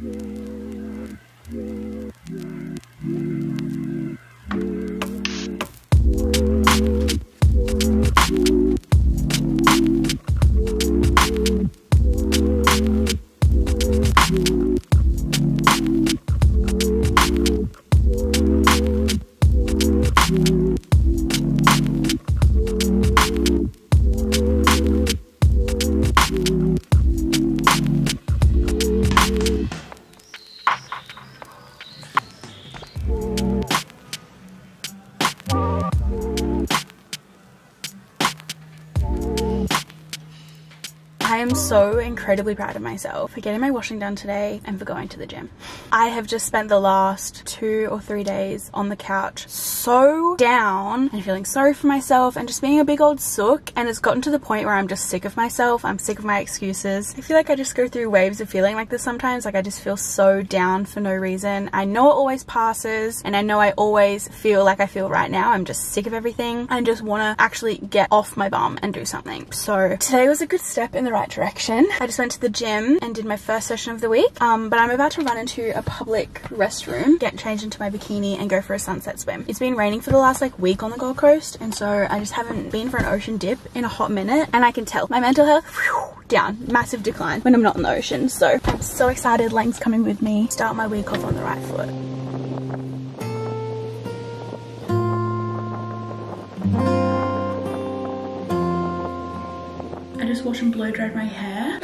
I am so incredibly proud of myself for getting my washing done today and for going to the gym. I have just spent the last 2 or 3 days on the couch so down and feeling sorry for myself and just being a big old sook, and it's gotten to the point where I'm just sick of myself. I'm sick of my excuses. I feel like I just go through waves of feeling like this sometimes. Like I just feel so down for no reason. I know it always passes, and I know I always feel like I feel right now. I'm just sick of everything. I just want to actually get off my bum and do something. So today was a good step in the right direction. I just went to the gym and did my first session of the week, but I'm about to run into a public restroom, get changed into my bikini and go for a sunset swim. It's been raining for the last like week on the Gold Coast, and so I just haven't been for an ocean dip in a hot minute, and I can tell my mental health, whew, down, massive decline when I'm not in the ocean. So I'm so excited. Lang's coming with me. Start my week off on the right foot. Just washed and blow dried my hair.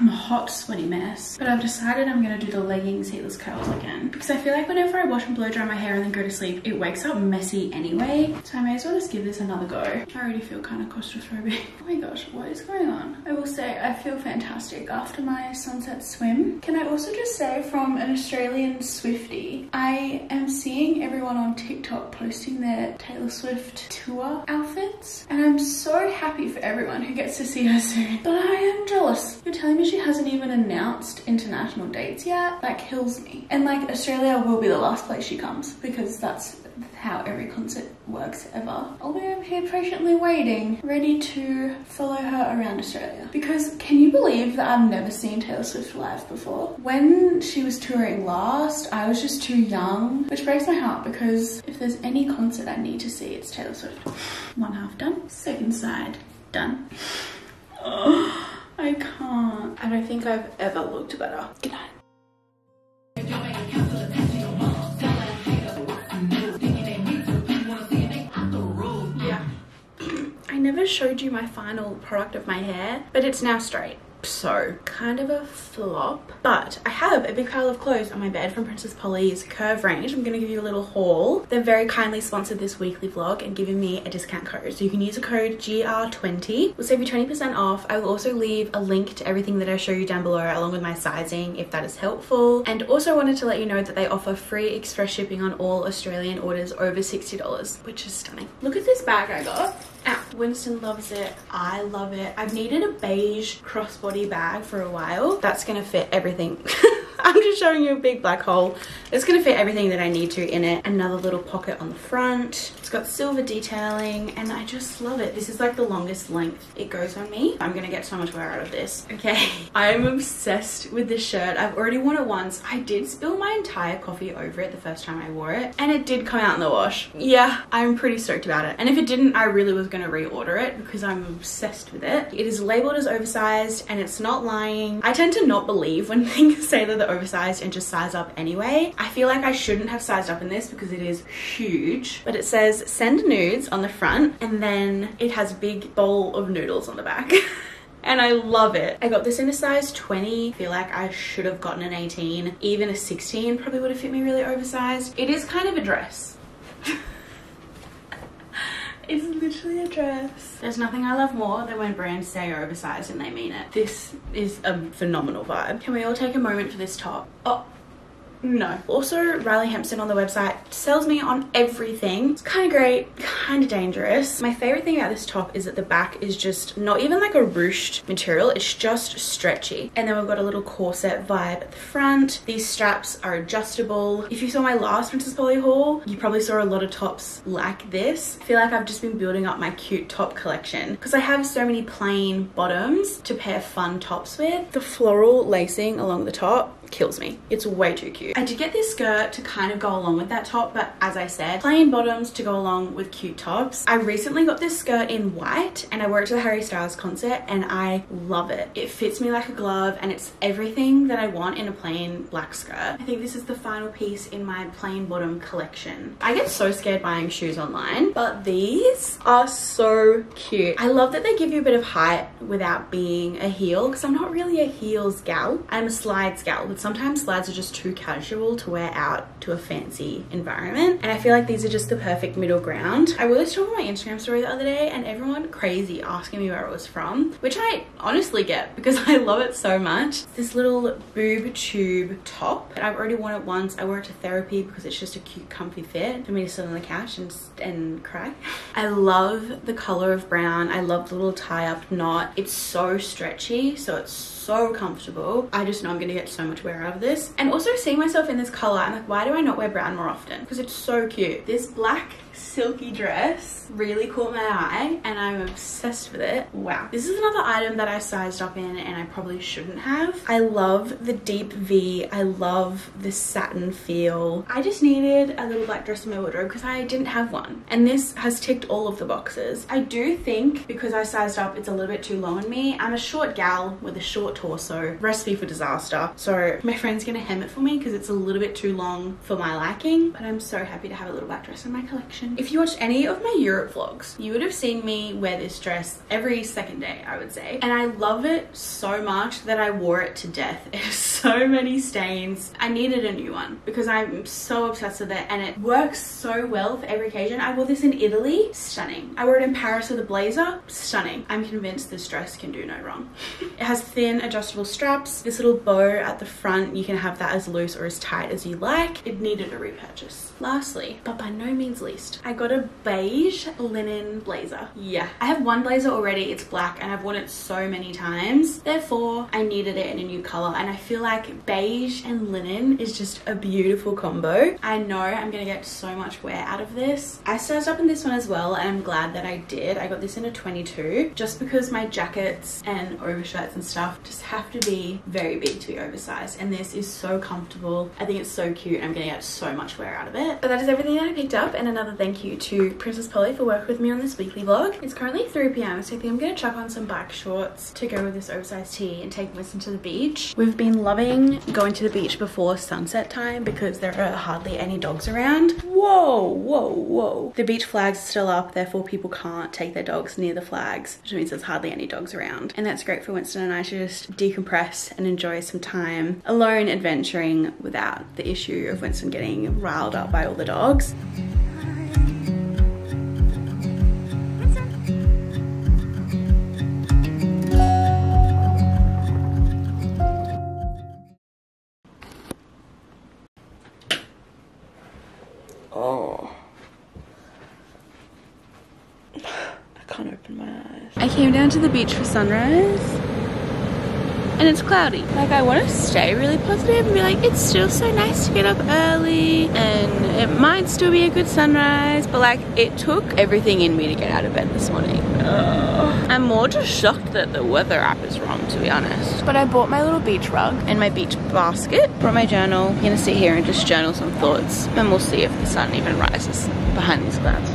I'm a hot, sweaty mess, but I've decided I'm gonna do the leggings heatless curls again, because I feel like whenever I wash and blow dry my hair and then go to sleep, it wakes up messy anyway, so I may as well just give this another go. I already feel kind of claustrophobic. Oh my gosh, what is going on? I will say I feel fantastic after my sunset swim. Can I also just say, from an Australian Swiftie, I am seeing everyone on TikTok posting their Taylor Swift tour outfits, and I'm so happy for everyone who gets to see her soon. But I am jealous. You're telling me she hasn't even announced international dates yet? That kills me. And like, Australia will be the last place she comes, because that's how every concert works ever. Although I'm here patiently waiting, ready to follow her around Australia. Because can you believe that I've never seen Taylor Swift live before? When she was touring last, I was just too young, which breaks my heart, because if there's any concert I need to see, it's Taylor Swift. One half done, second side done. Oh, I can't. I don't think I've ever looked better. Good night. Yeah. I never showed you my final product of my hair, but it's now straight. So kind of a flop, but I have a big pile of clothes on my bed from Princess Polly's curve range. I'm gonna give you a little haul. They've very kindly sponsored this weekly vlog and given me a discount code, so you can use a code GR20. We'll save you 20% off. I will also leave a link to everything that I show you down below, along with my sizing, if that is helpful. And also wanted to let you know that they offer free express shipping on all Australian orders over $60, which is stunning. Look at this bag I got. Ow. Winston loves it. I love it. I've needed a beige crossbody bag for a while. That's gonna fit everything. I'm just showing you a big black hole. It's gonna fit everything that I need to in it. Another little pocket on the front. It's got silver detailing and I just love it. This is like the longest length it goes on me. I'm gonna get so much wear out of this. Okay, I am obsessed with this shirt. I've already worn it once. I did spill my entire coffee over it the first time I wore it, and it did come out in the wash. Yeah, I'm pretty stoked about it. And if it didn't, I really was gonna reorder it because I'm obsessed with it. It is labeled as oversized and it's not lying. I tend to not believe when things say that they're oversized and just size up anyway. I feel like I shouldn't have sized up in this because it is huge, but it says send nudes on the front and then it has a big bowl of noodles on the back. And I love it. I got this in a size 20. I feel like I should have gotten an 18. Even a 16 probably would have fit me really oversized. It is kind of a dress. It's literally a dress. There's nothing I love more than when brands say oversized and they mean it. This is a phenomenal vibe. Can we all take a moment for this top? Oh, No. Also, Riley Hempson on the website sells me on everything. It's kind of great, kind of dangerous. My favorite thing about this top is that the back is just not even like a ruched material. It's just stretchy. And then we've got a little corset vibe at the front. These straps are adjustable. If you saw my last Princess Polly haul, you probably saw a lot of tops like this. I feel like I've just been building up my cute top collection because I have so many plain bottoms to pair fun tops with. The floral lacing along the top kills me. It's way too cute. I did get this skirt to kind of go along with that top, but as I said, plain bottoms to go along with cute tops. I recently got this skirt in white and I wore it to the Harry Styles concert and I love it. It fits me like a glove and it's everything that I want in a plain black skirt. I think this is the final piece in my plain bottom collection. I get so scared buying shoes online, but these are so cute. I love that they give you a bit of height without being a heel because I'm not really a heels gal. I'm a slides gal. Sometimes slides are just too casual to wear out to a fancy environment, and I feel like these are just the perfect middle ground. I wore this top on my Instagram story the other day and everyone crazy asking me where it was from, which I honestly get because I love it so much. This little boob tube top, and I've already worn it once. I wore it to therapy because it's just a cute comfy fit for me to sit on the couch and cry. I love the color of brown. I love the little tie up knot. It's so stretchy, so it's so comfortable. I just know I'm gonna get so much wear out of this. And also seeing myself in this color, I'm like, why do I not wear brown more often? Because it's so cute. This black silky dress really caught my eye and I'm obsessed with it. Wow. This is another item that I sized up in and I probably shouldn't have. I love the deep V. I love the satin feel. I just needed a little black dress in my wardrobe because I didn't have one. And this has ticked all of the boxes. I do think because I sized up, it's a little bit too low on me. I'm a short gal with a short torso. Recipe for disaster. So my friend's gonna hem it for me because it's a little bit too long for my liking. But I'm so happy to have a little black dress in my collection. If you watched any of my Europe vlogs, you would have seen me wear this dress every second day, I would say. And I love it so much that I wore it to death. It has so many stains. I needed a new one because I'm so obsessed with it and it works so well for every occasion. I wore this in Italy, stunning. I wore it in Paris with a blazer, stunning. I'm convinced this dress can do no wrong. It has thin adjustable straps. This little bow at the front, you can have that as loose or as tight as you like. It needed a repurchase. Lastly, but by no means least, I got a beige linen blazer. Yeah, I have one blazer already. It's black and I've worn it so many times. Therefore, I needed it in a new color and I feel like beige and linen is just a beautiful combo. I know I'm gonna get so much wear out of this. I sized up in this one as well and I'm glad that I did. I got this in a 22 just because my jackets and overshirts and stuff just have to be very big to be oversized, and this is so comfortable. I think it's so cute. I'm gonna get so much wear out of it. But that is everything that I picked up, and another thing, thank you to Princess Polly for working with me on this weekly vlog. It's currently 3 p.m, so I think I'm gonna chuck on some black shorts to go with this oversized tee and take Winston to the beach. We've been loving going to the beach before sunset time because there are hardly any dogs around. Whoa, whoa, whoa. The beach flags are still up, therefore people can't take their dogs near the flags, which means there's hardly any dogs around. And that's great for Winston and I to just decompress and enjoy some time alone adventuring without the issue of Winston getting riled up by all the dogs. Came down to the beach for sunrise and it's cloudy. Like, I want to stay really positive and be like, it's still so nice to get up early and it might still be a good sunrise, but like, it took everything in me to get out of bed this morning. Ugh. I'm more just shocked that the weather app is wrong, to be honest. But I bought my little beach rug and my beach basket, brought my journal. I'm gonna sit here and just journal some thoughts and we'll see if the sun even rises behind these clouds.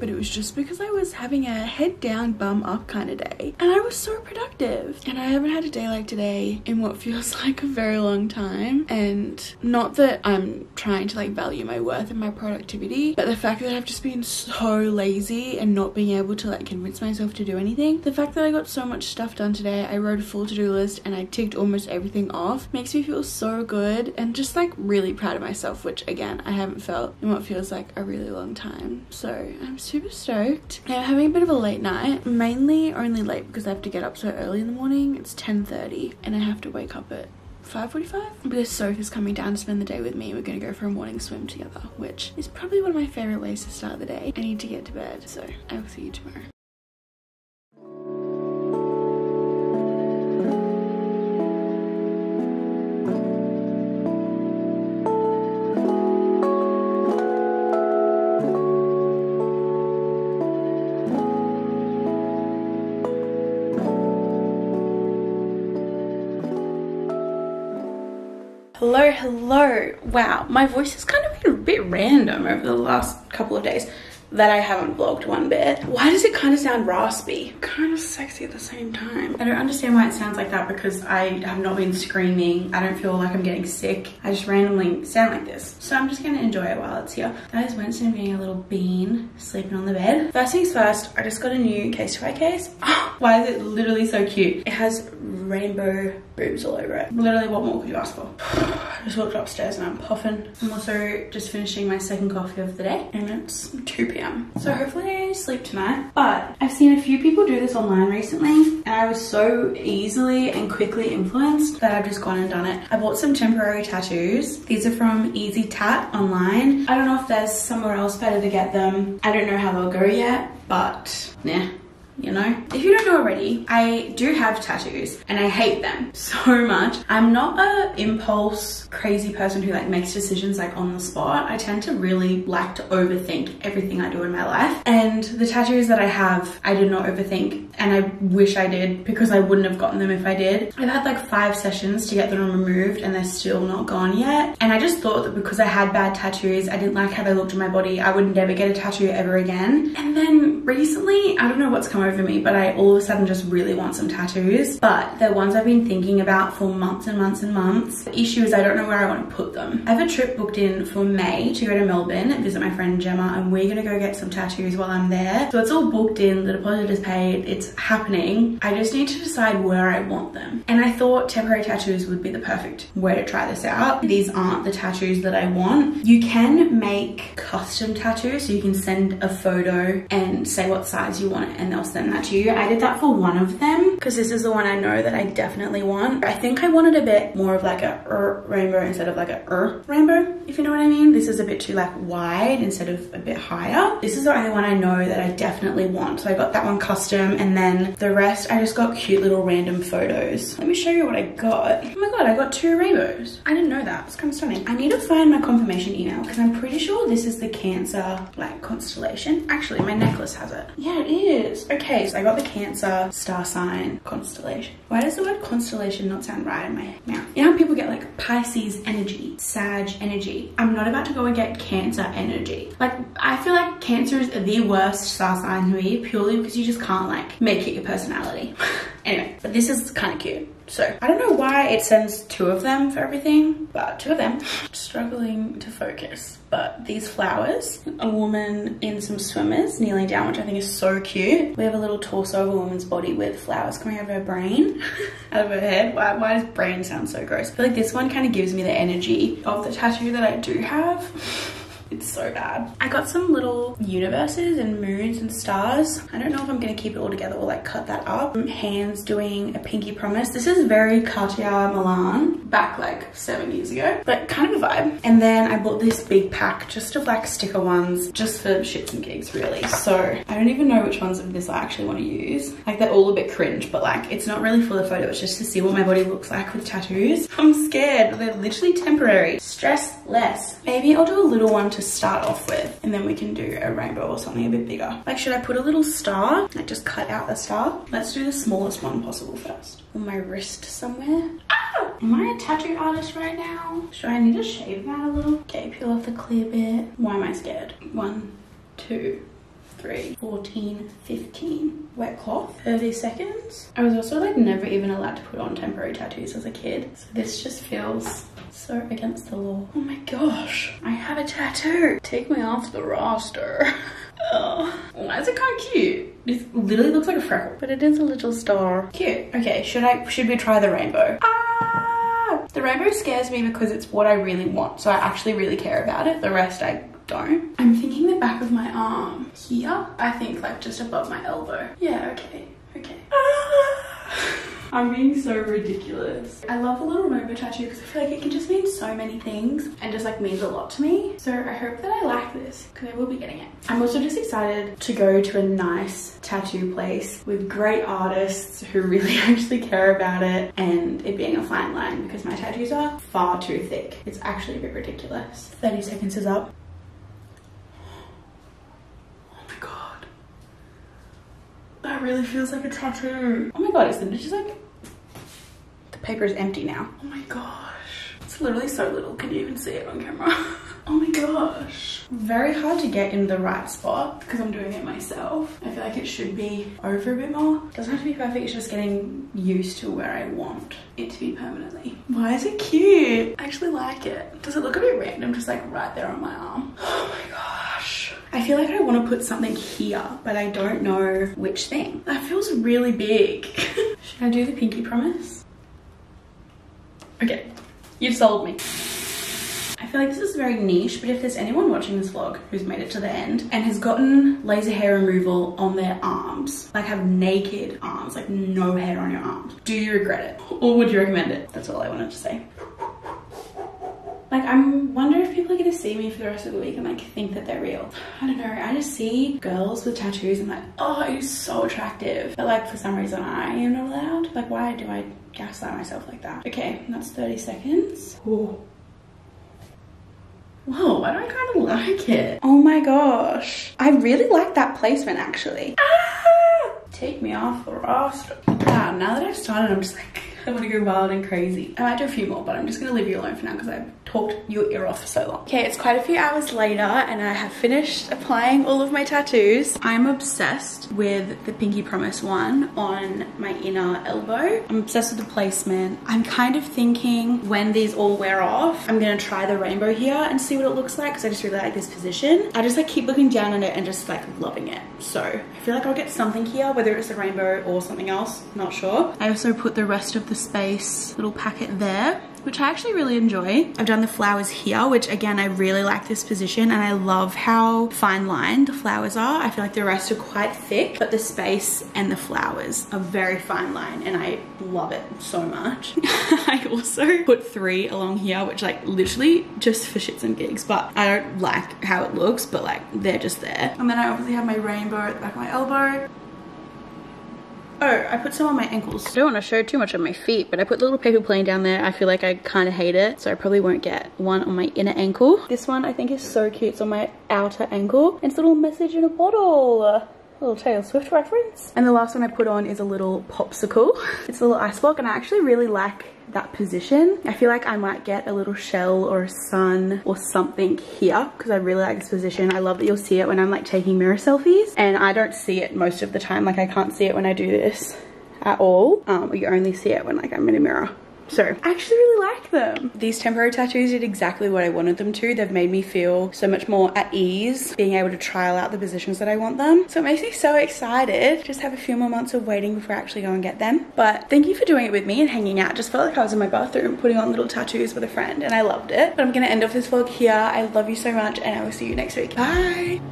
But it was just because I was having a head down, bum up kind of day. And I was so productive. And I haven't had a day like today in what feels like a very long time. And not that I'm trying to like value my worth and my productivity, but the fact that I've just been so lazy and not being able to like convince myself to do anything. The fact that I got so much stuff done today, I wrote a full to-do list and I ticked almost everything off, makes me feel so good and just like really proud of myself, which again, I haven't felt in what feels like a really long time. So I'm super stoked. I'm having a bit of a late night, mainly only late because I have to get up so early in the morning. It's 10:30 and I have to wake up at 5:45, but Soph is coming down to spend the day with me. We're gonna go for a morning swim together, which is probably one of my favorite ways to start the day. I need to get to bed, so I will see you tomorrow. Hello, hello. Wow, my voice has kind of been a bit random over the last couple of days that I haven't vlogged one bit. Why does it kind of sound raspy? Kind of sexy at the same time. I don't understand why it sounds like that because I have not been screaming. I don't feel like I'm getting sick. I just randomly sound like this. So I'm just gonna enjoy it while it's here. That is Winston being a little bean, sleeping on the bed. First things first, I just got a new case-to-eye case. Oh, why is it literally so cute? It has rainbow boobs all over it. Literally, what more could you ask for? I just walked upstairs and I'm puffing. I'm also just finishing my second coffee of the day and it's 2 p.m. So hopefully I sleep tonight, but I've seen a few people do this online recently and I was so easily and quickly influenced that I've just gone and done it. I bought some temporary tattoos. These are from Easy Tat online. I don't know if there's somewhere else better to get them. I don't know how they'll go yet, but nah. You know, if you don't know already, I do have tattoos and I hate them so much. I'm not an impulse crazy person who like makes decisions like on the spot. I tend to really like to overthink everything I do in my life, and the tattoos that I have, I did not overthink, and I wish I did because I wouldn't have gotten them if I did. I've had like 5 sessions to get them removed and they're still not gone yet, and I just thought that because I had bad tattoos, I didn't like how they looked on my body, I would never get a tattoo ever again. And then recently, I don't know what's come over me, but I all of a sudden just really want some tattoos, but the ones I've been thinking about for months and months and months. The issue is I don't know where I want to put them. I have a trip booked in for May to go to Melbourne and visit my friend Gemma, and we're gonna go get some tattoos while I'm there. So it's all booked in, the deposit is paid, it's happening. I just need to decide where I want them. And I thought temporary tattoos would be the perfect way to try this out. These aren't the tattoos that I want. You can make custom tattoos, so you can send a photo and say what size you want it and they'll send that to you. I did that for one of them because this is the one I know that I definitely want. I think I wanted a bit more of like a rainbow instead of like a rainbow, if you know what I mean. This is a bit too like wide instead of a bit higher. This is the only one I know that I definitely want. So I got that one custom, and then the rest I just got cute little random photos. Let me show you what I got. Oh my god, I got 2 rainbows. I didn't know that. It's kind of stunning. I need to find my confirmation email because I'm pretty sure this is the Cancer like constellation. Actually, my necklace has it. Yeah, it is. Okay. So I got the Cancer star sign constellation. Why does the word constellation not sound right in my mouth? You know how people get like Pisces energy, Sag energy. I'm not about to go and get Cancer energy. Like, I feel like Cancer is the worst star sign to me purely because you just can't like make it your personality. Anyway, but this is kind of cute. So I don't know why it sends 2 of them for everything, but 2 of them. Struggling to focus, but these flowers, a woman in some swimmers kneeling down, which I think is so cute. We have a little torso of a woman's body with flowers coming out of her brain, out of her head. Why does brain sound so gross? I feel like this one kind of gives me the energy of the tattoo that I do have. It's so bad. I got some little universes and moons and stars. I don't know if I'm gonna keep it all together or like cut that up. Hands doing a pinky promise. This is very Cartier Milan back like 7 years ago, but kind of a vibe. And then I bought this big pack just of like sticker ones, just for shits and gigs really. So I don't even know which ones of this I actually want to use. Like, they're all a bit cringe, but like it's not really for the photo, it's just to see what my body looks like with tattoos. I'm scared, they're literally temporary. Stress less. Maybe I'll do a little one to start off with, and then we can do a rainbow or something a bit bigger. Like, should I put a little star? Like, just cut out the star? Let's do the smallest one possible first. On my wrist somewhere. Ah! Am I a tattoo artist right now? Should I need to shave that a little? Okay, peel off the clear bit. Why am I scared? 1, 2. 3, 14, 15. Wet cloth, 30 seconds. I was also like never even allowed to put on temporary tattoos as a kid. So this just feels so against the law. Oh my gosh, I have a tattoo. Take me off the roster. Oh, why is it kind of cute? It literally looks like a freckle, but it is a little star. Cute. Okay, should we try the rainbow? Ah! The rainbow scares me because it's what I really want. So I actually really care about it. The rest I don't. I'm thinking the back of my arm here. I think like just above my elbow. Yeah, okay, okay. Ah! I'm being so ridiculous. I love a little rainbow tattoo because I feel like it can just mean so many things and just like means a lot to me. So I hope that I like this because I will be getting it. I'm also just excited to go to a nice tattoo place with great artists who really actually care about it and it being a fine line because my tattoos are far too thick. It's actually a bit ridiculous. 30 seconds is up. That really feels like a tattoo. Oh my god, isn't it just like... The paper is empty now. Oh my gosh. It's literally so little. Can you even see it on camera? Oh my gosh. Very hard to get in the right spot because I'm doing it myself. I feel like it should be over a bit more. It doesn't have to be perfect. It's just getting used to where I want it to be permanently. Why is it cute? I actually like it. Does it look a bit random? Just like right there on my arm. Oh my god. I feel like I want to put something here, but I don't know which thing. That feels really big. Should I do the pinky promise? Okay, you've sold me. I feel like this is very niche, but if there's anyone watching this vlog who's made it to the end and has gotten laser hair removal on their arms, like have naked arms, like no hair on your arms, do you regret it? Or would you recommend it? That's all I wanted to say. Like, I wonder if people are gonna see me for the rest of the week and like think that they're real. I don't know, I just see girls with tattoos and like, oh, he's so attractive. But like for some reason I am not allowed. Like why do I gaslight myself like that? Okay, that's 30 seconds. Ooh. Whoa, why do I kind of like it? Oh my gosh. I really like that placement actually. Ah! Take me off the roster. Wow, now that I've started, I'm just like, I want to go wild and crazy. I might do a few more, but I'm just going to leave you alone for now because I've talked your ear off for so long. Okay, it's quite a few hours later and I have finished applying all of my tattoos. I'm obsessed with the Pinky Promise one on my inner elbow. I'm obsessed with the placement. I'm kind of thinking when these all wear off, I'm going to try the rainbow here and see what it looks like because I just really like this position. I just like keep looking down on it and just like loving it. So I feel like I'll get something here, whether it's a rainbow or something else, not sure. I also put the rest of the space little packet there, which I actually really enjoy. I've done the flowers here, which again, I really like this position and I love how fine lined the flowers are. I feel like the rest are quite thick, but the space and the flowers are very fine lined and I love it so much. I also put 3 along here, which like literally just for shits and gigs, but I don't like how it looks, but like they're just there. And then I obviously have my rainbow at the back of my elbow. Oh, I put some on my ankles. I don't want to show too much on my feet, but I put the little paper plane down there. I feel like I kind of hate it, so I probably won't get one on my inner ankle. This one I think is so cute. It's on my outer ankle. It's a little message in a bottle. Little Taylor Swift reference. And the last one I put on is a little popsicle. It's a little ice block and I actually really like that position. I feel like I might get a little shell or a sun or something here because I really like this position. I love that you'll see it when I'm like taking mirror selfies and I don't see it most of the time. Like I can't see it when I do this at all. You only see it when like I'm in a mirror. So I actually really like them. These temporary tattoos did exactly what I wanted them to. They've made me feel so much more at ease being able to trial out the positions that I want them. So it makes me so excited. Just have a few more months of waiting before I actually go and get them. But thank you for doing it with me and hanging out. Just felt like I was in my bathroom putting on little tattoos with a friend and I loved it. But I'm gonna end off this vlog here. I love you so much and I will see you next week. Bye.